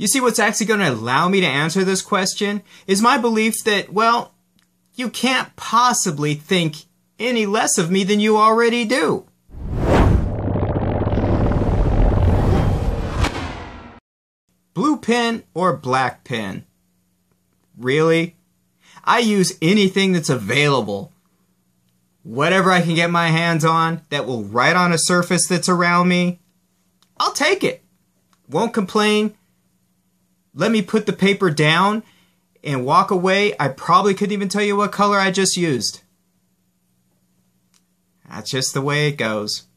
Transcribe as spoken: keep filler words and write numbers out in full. You see, what's actually going to allow me to answer this question is my belief that, well, you can't possibly think any less of me than you already do. Blue pen or black pen? Really? I use anything that's available. Whatever I can get my hands on that will write on a surface that's around me, I'll take it. Won't complain. Let me put the paper down and walk away. I probably couldn't even tell you what color I just used. That's just the way it goes.